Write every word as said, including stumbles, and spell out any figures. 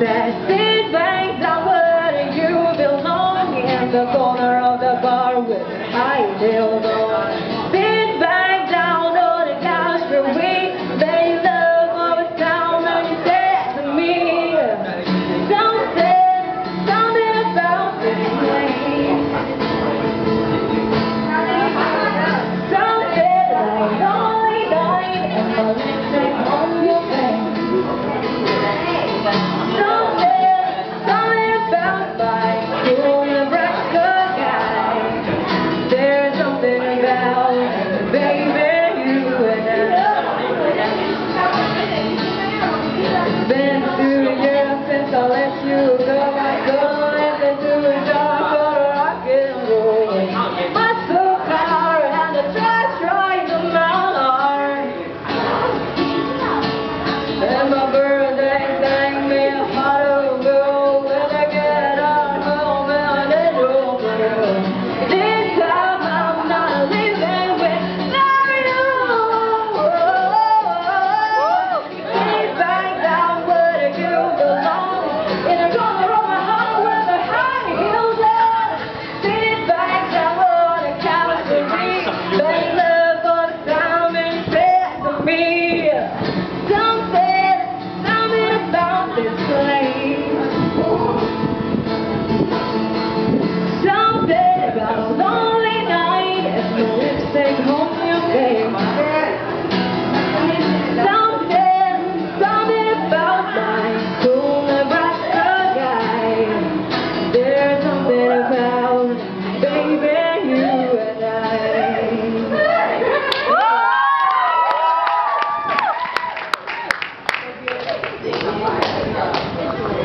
That seed banks are where you belong, in the corner of the bar with a high heel.